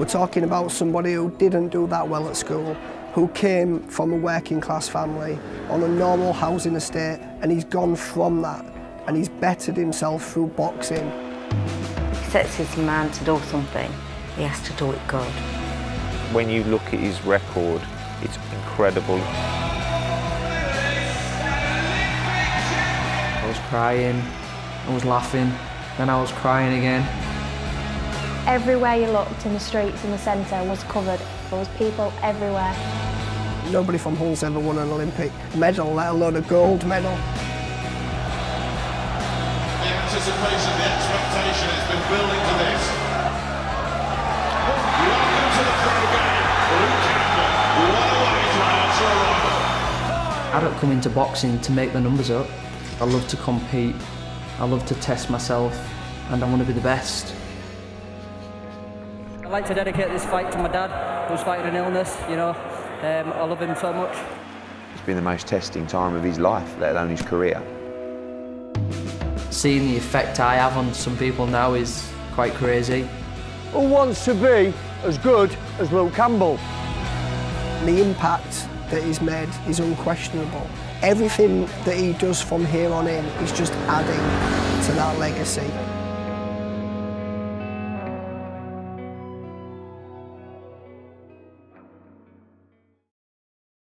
We're talking about somebody who didn't do that well at school, who came from a working class family on a normal housing estate, and he's gone from that and he's bettered himself through boxing. He sets his mind to do something, he has to do it good. When you look at his record, it's incredible. I was crying, I was laughing, then I was crying again. Everywhere you looked in the streets in the centre was covered. There was people everywhere. Nobody from Hull's ever won an Olympic medal, let alone a gold medal. The anticipation, the expectation has been building to this. Welcome to the programme, Luke Campbell. What a way to answer a rival. I don't come into boxing to make the numbers up. I love to compete, I love to test myself, and I want to be the best. I'd like to dedicate this fight to my dad, who's fighting an illness, you know. I love him so much. It's been the most testing time of his life, let alone his career. Seeing the effect I have on some people now is quite crazy. Who wants to be as good as Luke Campbell? The impact that he's made is unquestionable. Everything that he does from here on in is just adding to that legacy.